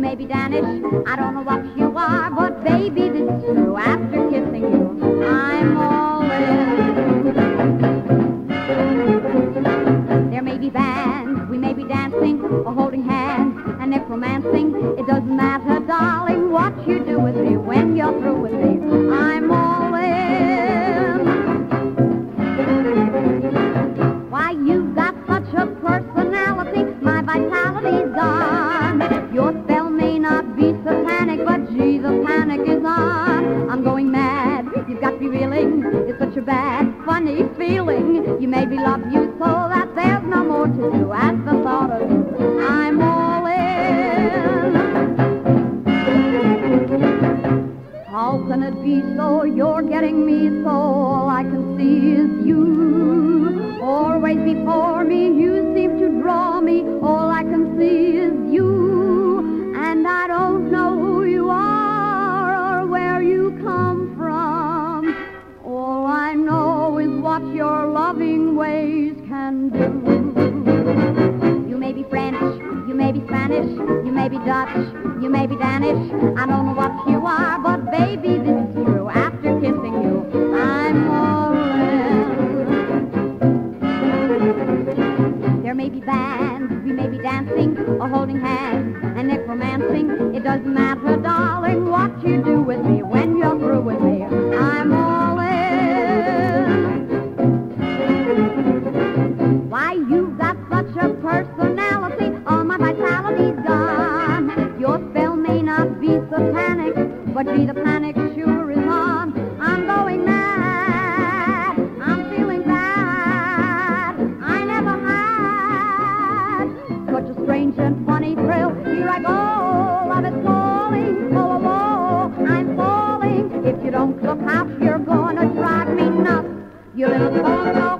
may be Danish, I don't know what you are, but baby, this is true. After kissing you, I'm all in. There may be bands, we may be dancing or holding hands and necromancing. It doesn't matter, darling, what you do with me. When you're through with me, I'm all in. Why, you've got such a personality, my vitality's gone. Your spell may not be satanic, but gee, the panic is on. I'm going mad, you've got me reeling. It's such a bad, funny feeling. You made me love you so that there's no more to do at the thought of you. I'm all in. How can it be so? You're getting me so. All I can see is you. Always before me, you seem to draw me. All I can see is you. And I don't know who you are or where you come from. All I know is what your loving ways can do. You may be French, you may be Spanish, you may be Dutch, you may be Danish. I don't know what you are, but baby, this is true. After kissing you, I'm all in. There may be bands, we may be dancing or holding hands and necromancing. It doesn't matter, darling, what you do with me. When you're through with me, I'm all in. Why, you've got such a personality, all my vitality's gone. Your spell may not be satanic, but be the panic sure is on. I'm going mad, I'm feeling bad, I never had such a strange and funny thrill. Here I go, love is calling, oh, oh, oh, I'm falling. If you don't look out, you're gonna drive me nuts, you little bozo.